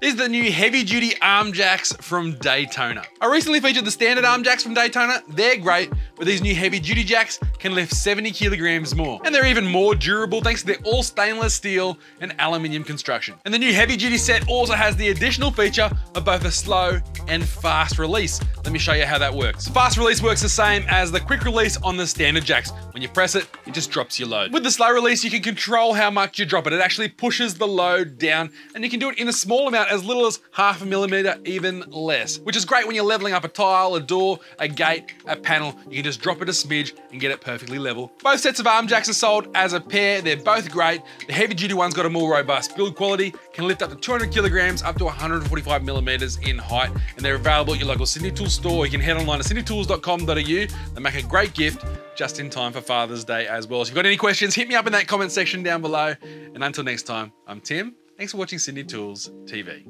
These are the new heavy duty arm jacks from Daytona. I recently featured the standard arm jacks from Daytona. They're great, but these new heavy duty jacks can lift 70 kilograms more. And they're even more durable thanks to their all stainless steel and aluminium construction. And the new heavy duty set also has the additional feature of both a slow and fast release. Let me show you how that works. Fast release works the same as the quick release on the standard jacks. When you press it, it just drops your load. With the slow release, you can control how much you drop it. It actually pushes the load down and you can do it in a small amount, as little as half a millimeter, even less, which is great when you're leveling up a tile, a door, a gate, a panel. You can just drop it a smidge and get it perfectly level. Both sets of arm jacks are sold as a pair. They're both great. The heavy duty one's got a more robust build quality, can lift up to 200 kilograms, up to 145 millimeters in height, and they're available at your local Sydney Tools store. You can head online to sydneytools.com.au. They make a great gift just in time for Father's Day as well. So if you've got any questions, hit me up in that comment section down below. And until next time, I'm Tim. Thanks for watching Sydney Tools TV.